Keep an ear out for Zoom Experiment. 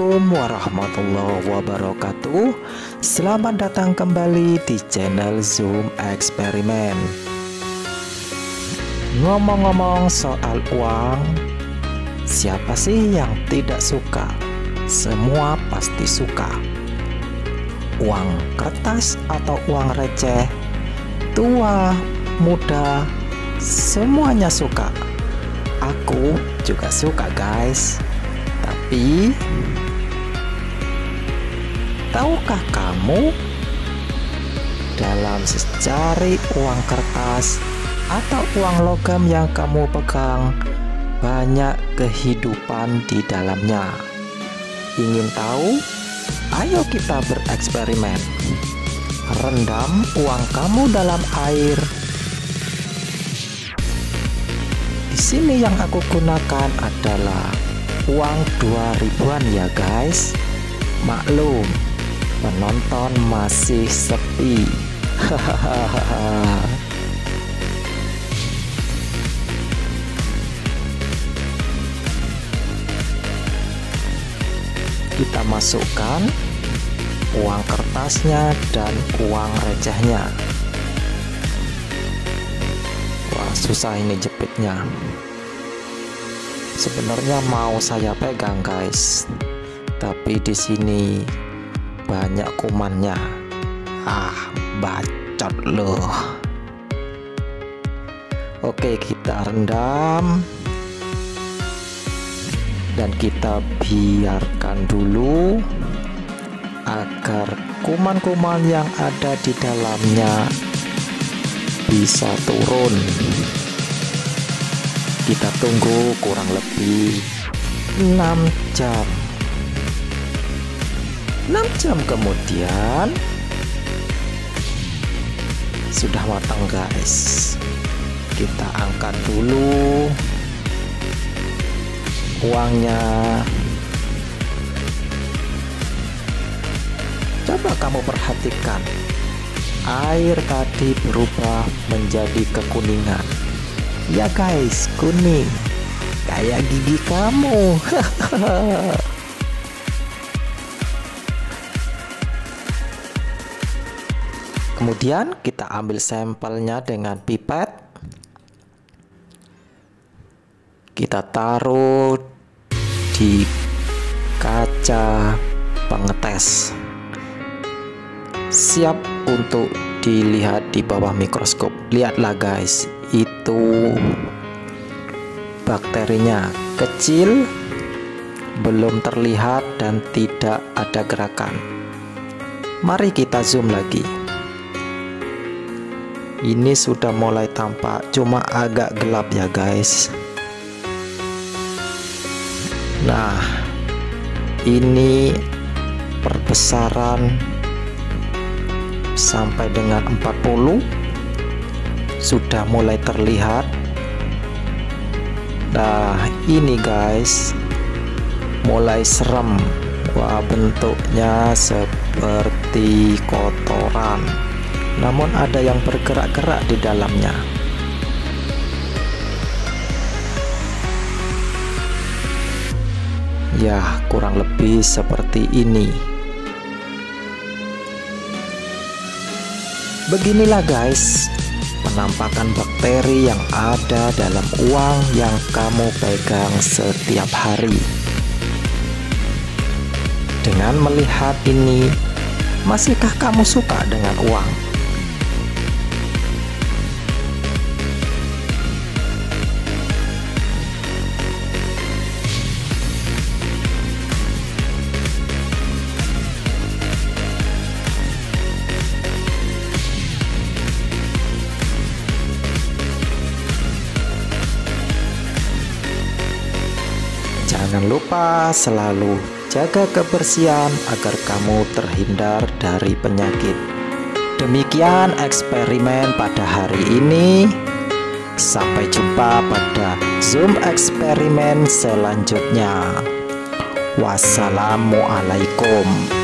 Assalamualaikum warahmatullahi wabarakatuh. Selamat datang kembali di channel Zoom Eksperimen. Ngomong-ngomong soal uang, siapa sih yang tidak suka? Semua pasti suka. Uang kertas atau uang receh, tua, muda, semuanya suka. Aku juga suka, guys. Tapi tahukah kamu, dalam secari uang kertas atau uang logam yang kamu pegang, banyak kehidupan di dalamnya? Ingin tahu? Ayo kita bereksperimen. Rendam uang kamu dalam air. Di sini yang aku gunakan adalah uang 2000-an ya guys. Maklum, penonton masih sepi. Kita masukkan uang kertasnya dan uang recehnya. Wah, susah ini jepitnya. Sebenarnya mau saya pegang guys, tapi di sini banyak kumannya. Bacot loh. Oke, kita rendam dan kita biarkan dulu agar kuman-kuman yang ada di dalamnya bisa turun. Kita tunggu kurang lebih 6 jam. 6 jam kemudian sudah matang guys. Kita angkat dulu uangnya. Coba kamu perhatikan, air tadi berubah menjadi kekuningan. Ya guys, kuning kayak gigi kamu. Kemudian kita ambil sampelnya dengan pipet. Kita taruh di kaca pengetes, siap untuk dilihat di bawah mikroskop. Lihatlah guys, itu bakterinya kecil, belum terlihat dan tidak ada gerakan. Mari kita zoom lagi. Ini sudah mulai tampak, cuma agak gelap ya guys. Nah, ini perbesaran sampai dengan 40 sudah mulai terlihat. Nah, ini guys mulai serem. Wah, bentuknya seperti kotoran, namun ada yang bergerak-gerak di dalamnya. Ya, kurang lebih seperti ini. Beginilah guys penampakan bakteri yang ada dalam uang yang kamu pegang setiap hari. Dengan melihat ini, masihkah kamu suka dengan uang? Jangan lupa selalu jaga kebersihan agar kamu terhindar dari penyakit. Demikian eksperimen pada hari ini. Sampai jumpa pada Zoom eksperimen selanjutnya. Wassalamualaikum.